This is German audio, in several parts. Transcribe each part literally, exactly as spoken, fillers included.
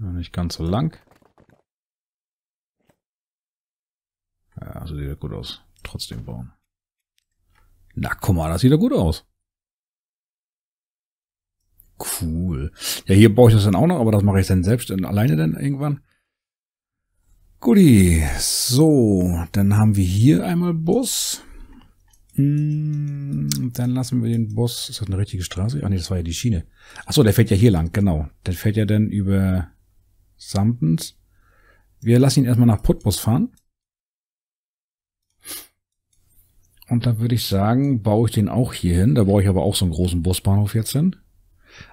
Nicht ganz so lang. Ja, also sieht ja gut aus. Trotzdem bauen. Na, guck mal, das sieht ja gut aus. Cool. Ja, hier baue ich das dann auch noch, aber das mache ich dann selbst in, alleine dann irgendwann. Guti. So, dann haben wir hier einmal Bus. Dann lassen wir den Bus. Ist das eine richtige Straße? Ach nee, das war ja die Schiene. Achso, der fährt ja hier lang, genau. Der fährt ja dann über Samtens. Wir lassen ihn erstmal nach Putbus fahren. Und dann würde ich sagen, baue ich den auch hier hin. Da baue ich aber auch so einen großen Busbahnhof jetzt hin.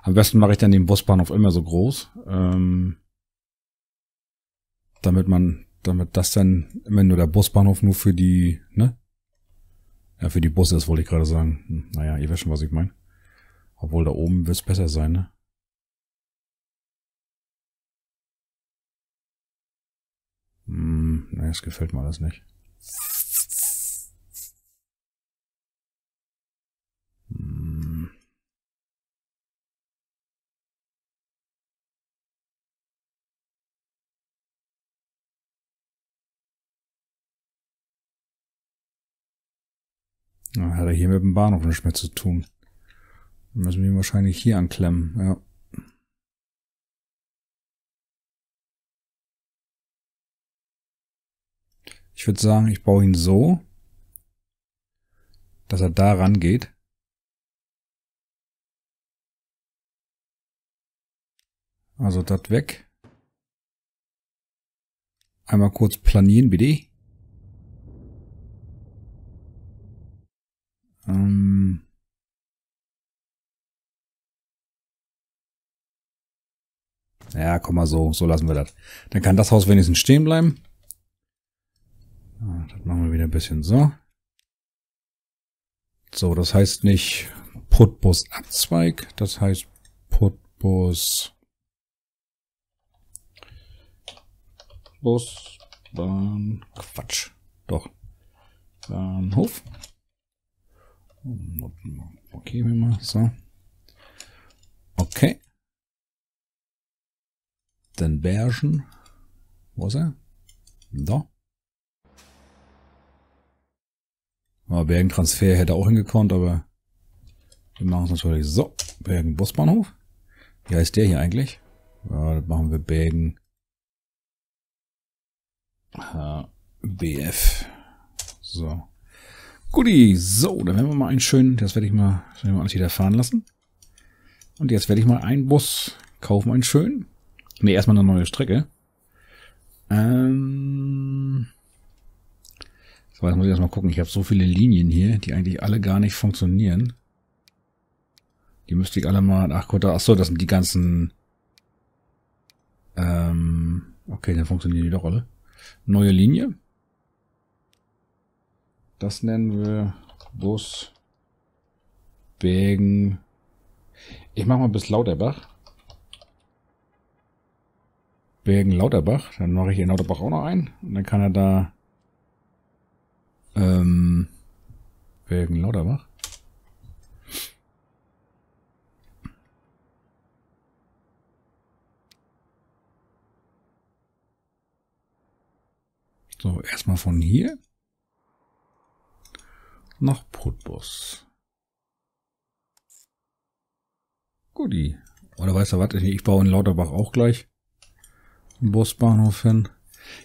Am besten mache ich dann den Busbahnhof immer so groß. Ähm, damit man, damit das dann immer nur der Busbahnhof nur für die, ne? Ja, für die Busse, das wollte ich gerade sagen. Naja, ihr wisst schon, was ich meine. Obwohl, da oben wird es besser sein, ne? Hm, naja, das gefällt mir alles nicht. Hm. Na, hat er hier mit dem Bahnhof nichts mehr zu tun. Müssen wir ihn wahrscheinlich hier anklemmen, ja. Ich würde sagen, ich baue ihn so, dass er da rangeht. Also das weg. Einmal kurz planieren, bitte. Ähm... Ja, komm mal so. So lassen wir das. Dann kann das Haus wenigstens stehen bleiben. Das machen wir wieder ein bisschen so. So, das heißt nicht Putbus Abzweig. Das heißt Putbus Bus, Bahn, Quatsch. Doch. Bahnhof. Okay, wir mal so. Okay. Den Bergen. Wo ist er? Da. Aber Bergen-Transfer hätte auch hingekonnt, aber wir machen es natürlich so. Bergen-Busbahnhof. Wie heißt der hier eigentlich? Ja, das machen wir Bergen. H B F. So. Guti. So, dann werden wir mal einen schönen, das werde ich mal, das werde ich mal alles wieder fahren lassen. Und jetzt werde ich mal einen Bus kaufen, einen schönen. Ne, erstmal eine neue Strecke. Ähm. So, jetzt muss ich erstmal gucken. Ich habe so viele Linien hier, die eigentlich alle gar nicht funktionieren. Die müsste ich alle mal. Ach Gott, achso, das sind die ganzen. Ähm. Okay, dann funktionieren die doch alle. Neue Linie. Das nennen wir Bus Bergen. Ich mache mal bis Lauterbach. Bergen Lauterbach, dann mache ich in Lauterbach auch noch ein und dann kann er da ähm, Bergen Lauterbach. So, erstmal von hier nach Putbus. Guti. Oder weißt du was? Ich baue in Lauterbach auch gleich. Busbahnhof hin.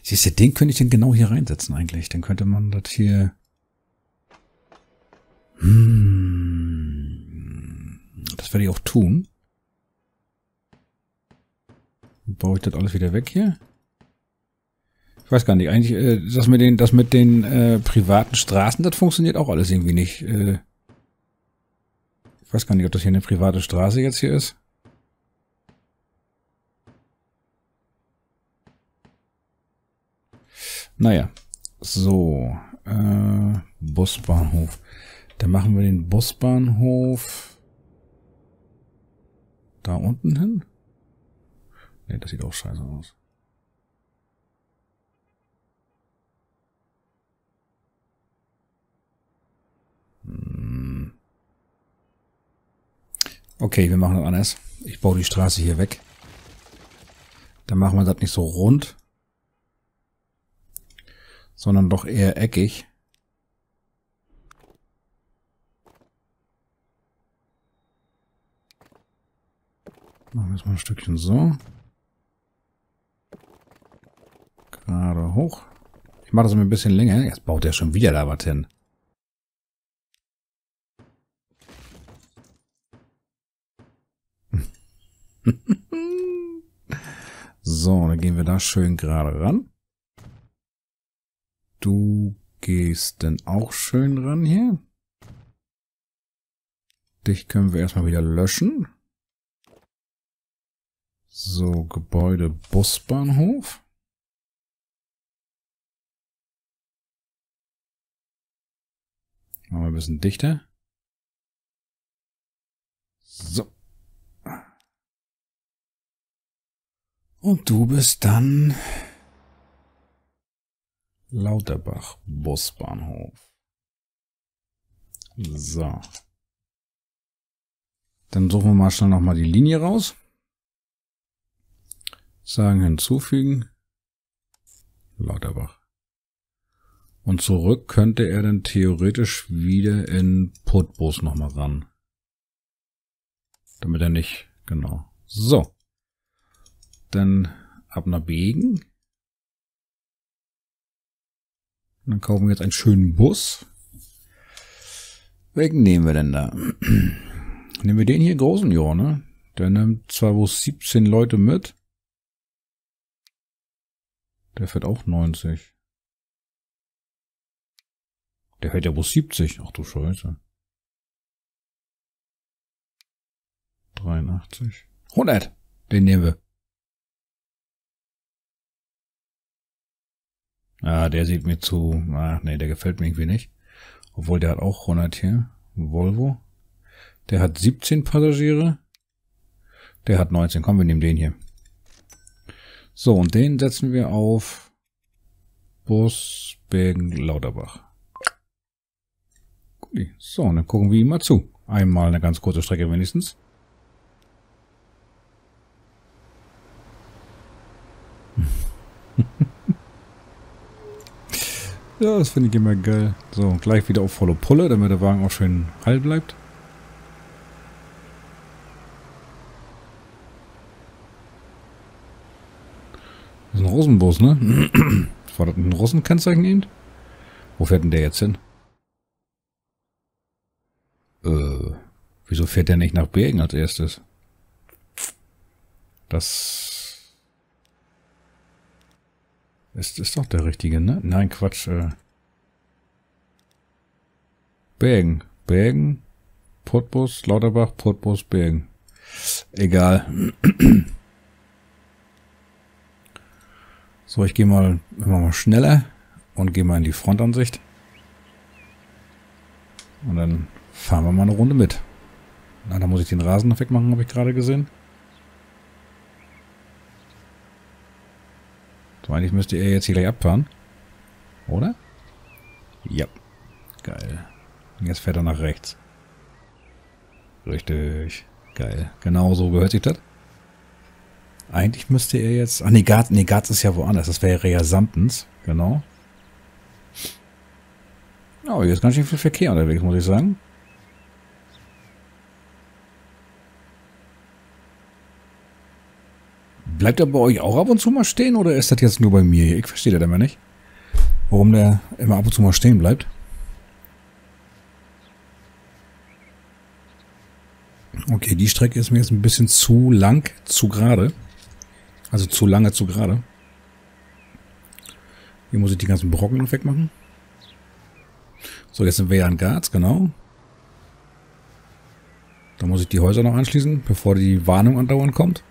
Siehst du, den könnte ich denn genau hier reinsetzen eigentlich. Dann könnte man das hier... Hm. Das werde ich auch tun. Dann baue ich das alles wieder weg hier. Ich weiß gar nicht. Eigentlich, äh, das mit den, das mit den äh, privaten Straßen, das funktioniert auch alles irgendwie nicht. Äh, ich weiß gar nicht, ob das hier eine private Straße jetzt hier ist. Naja, so, äh, Busbahnhof. Dann machen wir den Busbahnhof da unten hin. Ne, das sieht auch scheiße aus. Hm. Okay, wir machen das anders. Ich baue die Straße hier weg. Dann machen wir das nicht so rund, sondern doch eher eckig. Machen wir es mal ein Stückchen so. Gerade hoch. Ich mache das mal ein bisschen länger. Jetzt baut er schon wieder da was hin. So, dann gehen wir da schön gerade ran. Du gehst dann auch schön ran hier. Dich können wir erstmal wieder löschen. So, Gebäude, Busbahnhof. Machen wir ein bisschen dichter. So. Und du bist dann Lauterbach, Busbahnhof. So. Dann suchen wir mal schnell nochmal die Linie raus. Sagen, hinzufügen. Lauterbach. Und zurück könnte er dann theoretisch wieder in Putbus nochmal ran. Damit er nicht, genau. So. Dann ab nach Bergen. Dann kaufen wir jetzt einen schönen Bus. Welchen nehmen wir denn da? Nehmen wir den hier, großen, ja, ne? Der nimmt zwar wohl siebzehn Leute mit. Der fährt auch neunzig. Der fährt ja wohl siebzig. Ach du Scheiße. dreiundachtzig. hundert. Den nehmen wir. Ah, der sieht mir zu... Ah, nee, der gefällt mir irgendwie nicht. Obwohl, der hat auch hundert hier. Volvo. Der hat siebzehn Passagiere. Der hat neunzehn. Komm, wir nehmen den hier. So, und den setzen wir auf Bus, Bergen, Lauterbach. Guti. So, und dann gucken wir ihm mal zu. Einmal eine ganz kurze Strecke wenigstens. Ja, das finde ich immer geil. So, gleich wieder auf volle Pulle, damit der Wagen auch schön heil bleibt. Das ist ein Russenbus, ne? War das ein Russenkennzeichen eben? Wo fährt denn der jetzt hin? Äh, wieso fährt der nicht nach Bergen als erstes? Das ist, ist doch der richtige, ne? Nein, Quatsch. Äh. Bergen. Bergen. Putbus, Lauterbach, Putbus, Bergen. Egal. So, ich gehe mal, mal schneller und gehe mal in die Frontansicht. Und dann fahren wir mal eine Runde mit. Na, da muss ich den Rasen noch wegmachen, habe ich gerade gesehen. So, eigentlich müsste er jetzt hier gleich abfahren. Oder? Ja. Geil. Jetzt fährt er nach rechts. Richtig. Geil. Genau so gehört sich das. Eigentlich müsste er jetzt... Ach nee, Garz, nee, Garz ist ja woanders. Das wäre ja Samtens. Genau. Oh, hier ist ganz schön viel Verkehr unterwegs, muss ich sagen. Bleibt er bei euch auch ab und zu mal stehen oder ist das jetzt nur bei mir hier? Ich verstehe das immer nicht. Warum der immer ab und zu mal stehen bleibt. Okay, die Strecke ist mir jetzt ein bisschen zu lang, zu gerade. Also zu lange, zu gerade. Hier muss ich die ganzen Brocken noch wegmachen. So, jetzt sind wir ja in Garz, genau. Da muss ich die Häuser noch anschließen, bevor die Warnung andauernd kommt.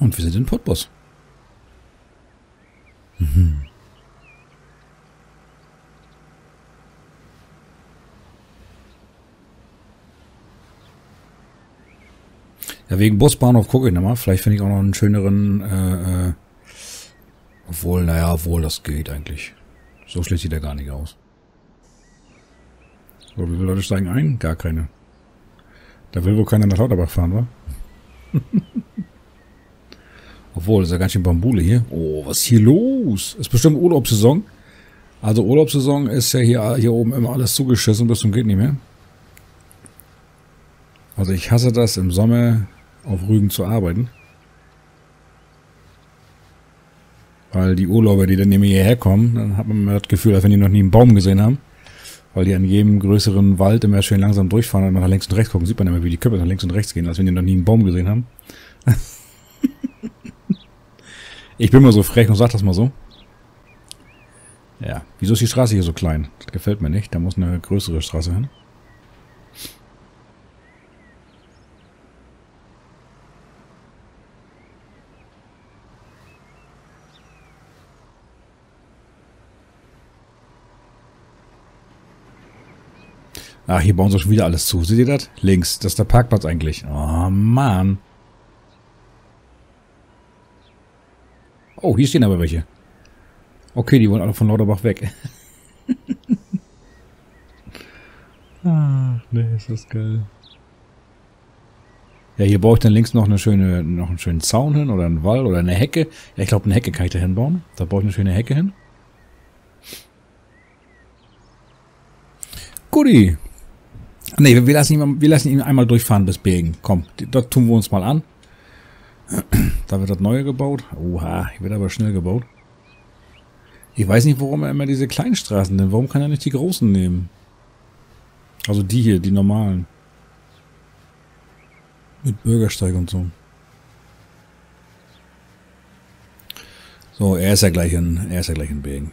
Und wir sind in Putbus. Mhm. Ja, wegen Busbahnhof gucke ich nochmal. Vielleicht finde ich auch noch einen schöneren, äh, äh, obwohl, naja, obwohl, das geht eigentlich. So schlecht sieht er gar nicht aus. So, wie viele Leute steigen ein? Gar keine. Da will wohl keiner nach Lauterbach fahren, wa? Obwohl, das ist ja ganz schön Bambule hier. Oh, was ist hier los? Ist bestimmt Urlaubssaison. Also Urlaubssaison ist ja hier, hier oben immer alles zugeschissen, bis zum geht nicht mehr. Also ich hasse das, im Sommer auf Rügen zu arbeiten. Weil die Urlauber, die dann nämlich hierher kommen, dann hat man immer das Gefühl, als wenn die noch nie einen Baum gesehen haben. Weil die an jedem größeren Wald immer schön langsam durchfahren und nach links und rechts gucken. Sieht man immer, wie die Köpfe nach links und rechts gehen, als wenn die noch nie einen Baum gesehen haben. Ich bin mal so frech und sag das mal so. Ja, wieso ist die Straße hier so klein? Das gefällt mir nicht. Da muss eine größere Straße hin. Ach, hier bauen sie schon wieder alles zu. Seht ihr das? Links, das ist der Parkplatz eigentlich. Oh, Mann. Oh, hier stehen aber welche. Okay, die wollen alle von Lauterbach weg. Ach, ne, ist das geil. Ja, hier baue ich dann links noch eine schöne, noch einen schönen Zaun hin oder einen Wall oder eine Hecke. Ja, ich glaube, eine Hecke kann ich da hinbauen. Da baue ich eine schöne Hecke hin. Guti. Ne, wir lassen ihn, wir lassen ihn einmal durchfahren bis Bergen. Komm, dort tun wir uns mal an. Da wird das Neue gebaut. Oha, hier wird aber schnell gebaut. Ich weiß nicht, warum er immer diese kleinen Straßen nimmt. Warum kann er nicht die großen nehmen? Also die hier, die normalen. Mit Bürgersteig und so. So, er ist ja gleich in, er ist ja gleich in Bergen.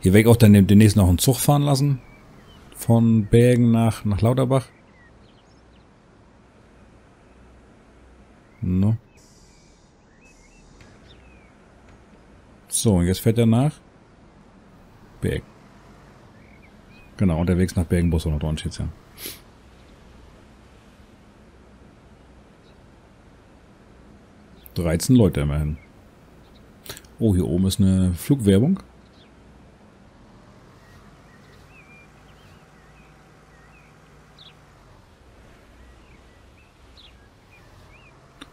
Hier werde ich auch dann demnächst noch einen Zug fahren lassen. Von Bergen nach, nach Lauterbach. No. So, und jetzt fährt er nach Bergen. Genau, unterwegs nach Bergenbus oder dran steht's ja. dreizehn Leute immerhin. Oh, hier oben ist eine Flugwerbung.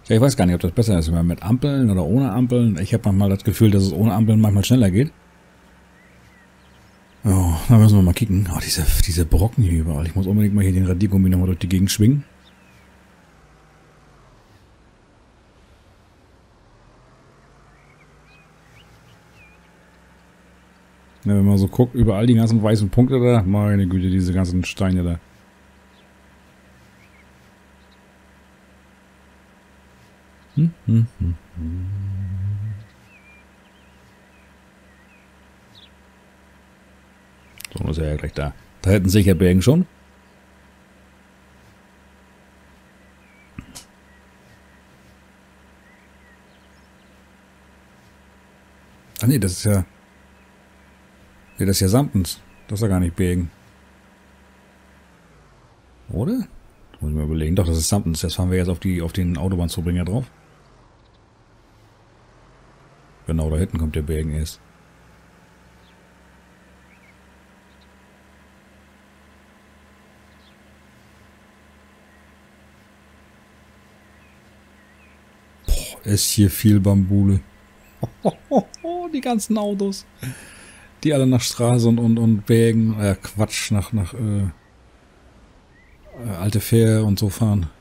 Ja, ich weiß gar nicht, ob das besser ist, wenn man mit Ampeln oder ohne Ampeln. Ich habe manchmal das Gefühl, dass es ohne Ampeln manchmal schneller geht. Oh, da müssen wir mal kicken. Oh, diese, diese Brocken hier überall. Ich muss unbedingt mal hier den Radiergummi nochmal durch die Gegend schwingen. Ja, wenn man so guckt, überall die ganzen weißen Punkte da. Meine Güte, diese ganzen Steine da. Hm, hm, hm, hm. So, das ist er ja gleich da. Da hätten sich ja Bergen schon. Ah ne, das ist ja... Nee, das ist ja Samtens. Das ist ja gar nicht Bergen. Oder? Da muss ich mal überlegen. Doch, das ist Samtens. Das fahren wir jetzt auf, die, auf den Autobahnzubringer drauf. Genau, da hinten kommt der Bergen erst. Boah, ist hier viel Bambule. Oh, oh, oh, die ganzen Autos. Die alle nach Straße und, und, und Bergen. Äh, Quatsch, nach, nach, äh, äh alte Fähre und so fahren.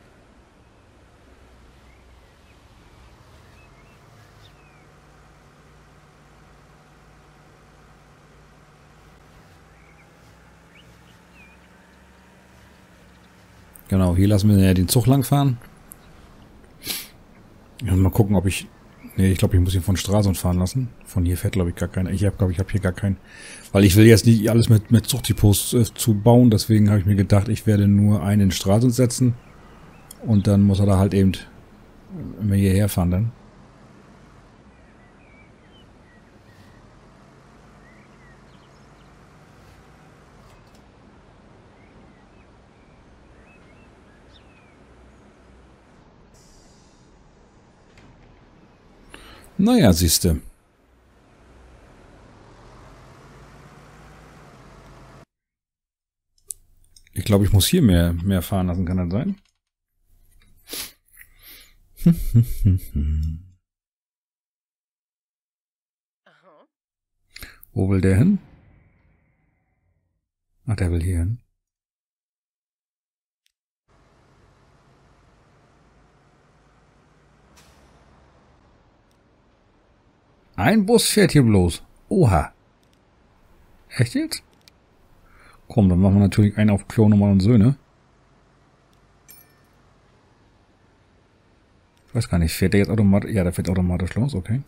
Genau, hier lassen wir ja den Zug langfahren. Ja, mal gucken, ob ich... Ne, ich glaube, ich muss hier von Stralsund fahren lassen. Von hier fährt, glaube ich, gar keiner. Ich habe, glaube ich, habe hier gar keinen... Weil ich will jetzt nicht alles mit, mit Zugdepots äh, zu bauen. Deswegen habe ich mir gedacht, ich werde nur einen in Stralsund setzen. Und dann muss er da halt eben immer hierher fahren dann. Naja, siehste. Ich glaube, ich muss hier mehr, mehr fahren lassen, kann das sein? Aha. Wo will der hin? Ach, der will hier hin. Ein Bus fährt hier bloß. Oha. Echt jetzt? Komm, dann machen wir natürlich einen auf Klone Mann und Söhne. Ich weiß gar nicht, fährt der jetzt automatisch? Ja, der fährt automatisch los, okay.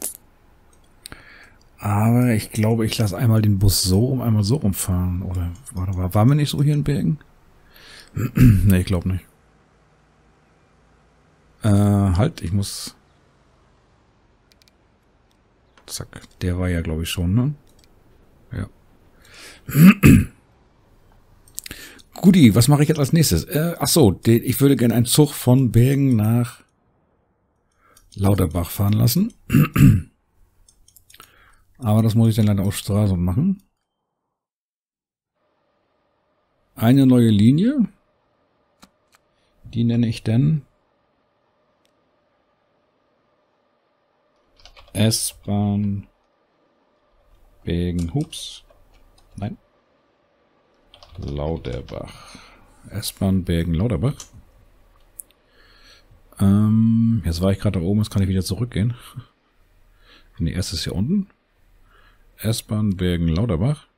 Aber ich glaube, ich lasse einmal den Bus so rum, einmal so rumfahren. Oder warte, war, waren wir nicht so hier in Bergen? Ne, ich glaube nicht. Äh, halt, ich muss... Zack, der war ja, glaube ich, schon, ne? Ja. Guti, was mache ich jetzt als nächstes? Äh, ach so, ich würde gerne einen Zug von Bergen nach Lauterbach fahren lassen. Aber das muss ich dann leider auf Straße machen. Eine neue Linie. Die nenne ich dann S-Bahn Bergen. Hups. Nein. Lauterbach. S-Bahn Bergen Lauterbach. Ähm, jetzt war ich gerade da oben, jetzt kann ich wieder zurückgehen. Die erste ist hier unten. S-Bahn Bergen Lauterbach.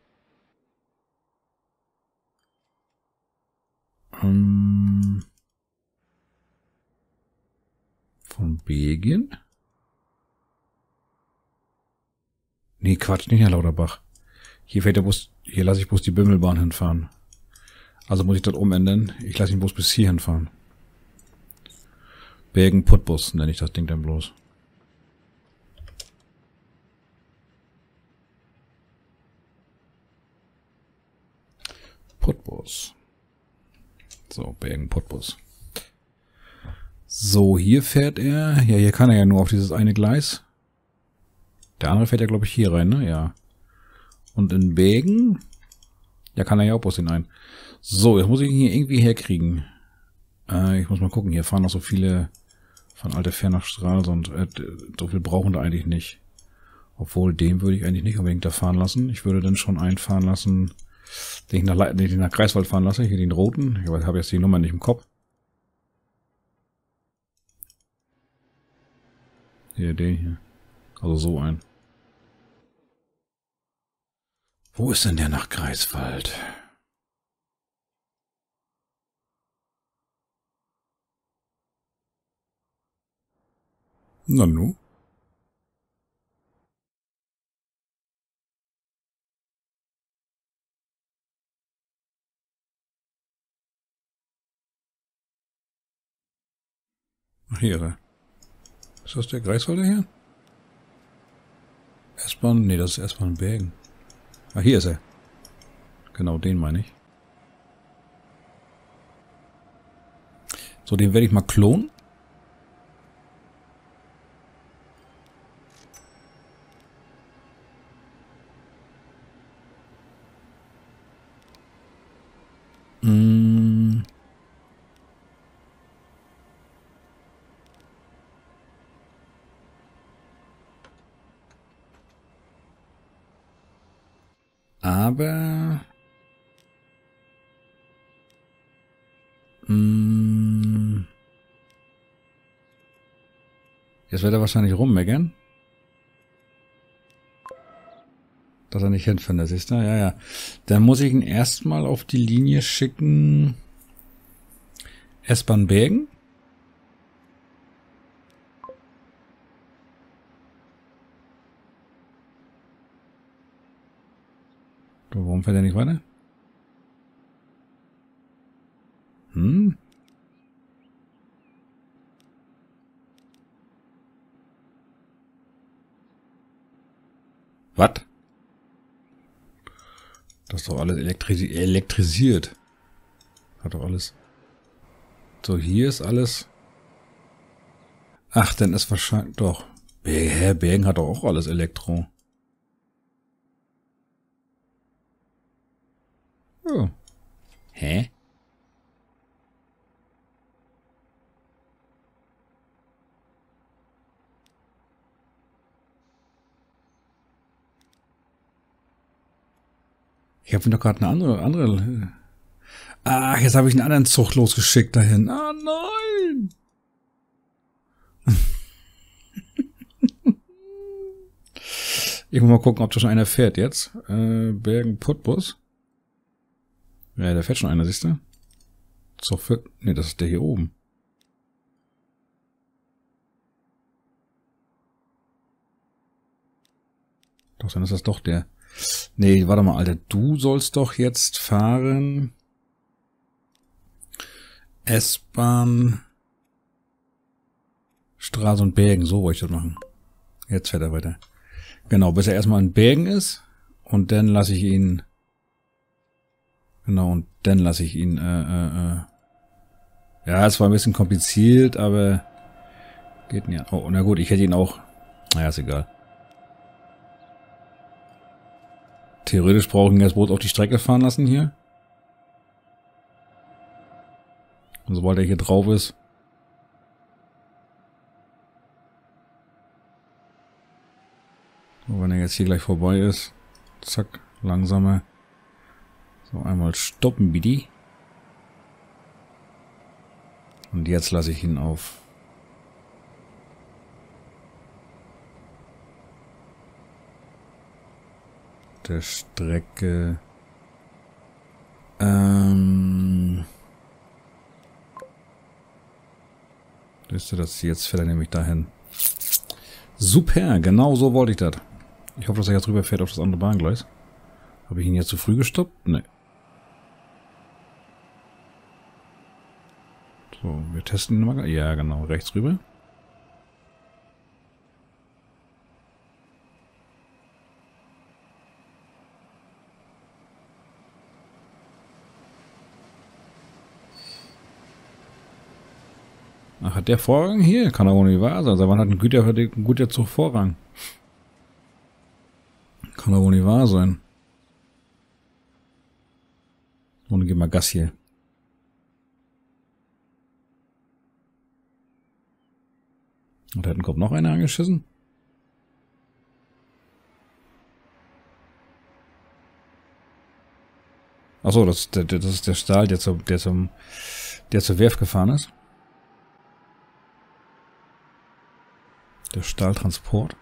Ähm, von Bergen. Nee, Quatsch, nicht Herr Lauterbach. Hier fährt der Bus, hier lasse ich bloß die Bimmelbahn hinfahren. Also muss ich das umändern. Ich lasse den Bus bis hier hinfahren. Bergen Putbus nenne ich das Ding dann bloß. Putbus. So, Bergen Putbus. So, hier fährt er. Ja, hier kann er ja nur auf dieses eine Gleis. Der andere fährt ja, glaube ich, hier rein, ne? Ja. Und in Bergen? Ja, kann er ja auch bloß hinein. So, jetzt muss ich ihn hier irgendwie herkriegen. Äh, ich muss mal gucken. Hier fahren noch so viele von alte Fähr nach Stralsund. Äh, so viel brauchen wir eigentlich nicht. Obwohl, den würde ich eigentlich nicht unbedingt da fahren lassen. Ich würde dann schon einen fahren lassen, den ich nach, Le den ich nach Greifswald fahren lasse. Hier den roten. Ich habe jetzt die Nummer nicht im Kopf. Hier, den hier. Also so ein. Wo ist denn der nach Greifswald? Na nu? Ach hier, da. Ist das der Greifswalder hier? S-Bahn? Ne, das ist S-Bahn Bergen. Ah, hier ist er. Genau, den meine ich. So, den werde ich mal klonen. Mm. Aber mm. Jetzt wird er wahrscheinlich rummeckern. Dass er nicht hinfindet, siehst du? Ja, ja. Dann muss ich ihn erstmal auf die Linie schicken. S-Bahn Bergen. Warum fährt er nicht weiter? Hm? Was? Das ist doch alles elektri elektrisiert. Hat doch alles. So, hier ist alles. Ach, dann ist wahrscheinlich doch. Herr Bergen hat doch auch alles Elektro. Oh. Hä? Ich habe noch gerade eine andere, andere... Ah, jetzt habe ich einen anderen Zug losgeschickt dahin. Ah, nein! Ich muss mal gucken, ob da schon einer fährt jetzt. Äh, Bergen, Putbus. Ja, da fährt schon einer, siehst du? Zug für... Ne, das ist der hier oben. Doch, dann ist das doch der... Nee, warte mal, Alter. Du sollst doch jetzt fahren... S-Bahn... Straße und Bergen. So wollte ich das machen. Jetzt fährt er weiter. Genau, bis er erstmal in Bergen ist. Und dann lasse ich ihn... Genau, und dann lasse ich ihn... Äh, äh, äh. Ja, es war ein bisschen kompliziert, aber... Geht nicht. Oh, na gut, ich hätte ihn auch... Naja, ist egal. Theoretisch brauche ich das Boot auf die Strecke fahren lassen hier. Und sobald er hier drauf ist. So, wenn er jetzt hier gleich vorbei ist. Zack, langsamer. So, einmal stoppen, Bidi. Und jetzt lasse ich ihn auf. Der Strecke. Ähm. Wisst ihr das? Jetzt fährt er nämlich dahin. Super, genau so wollte ich das. Ich hoffe, dass er jetzt rüberfährt auf das andere Bahngleis. Habe ich ihn jetzt zu früh gestoppt? Ne. So, wir testen ihn mal. Ja, genau, rechts rüber. Ach, hat der Vorrang hier? Kann aber nicht wahr sein. Also, wann hat ein Güter, ein Güterzug Vorrang? Kann aber nicht wahr sein. Und gehen wir Gas hier. Und da hinten kommt noch einer angeschissen. Achso, das, das ist der Stahl, der, zum, der, zum, der zur Werft gefahren ist. Der Stahltransport.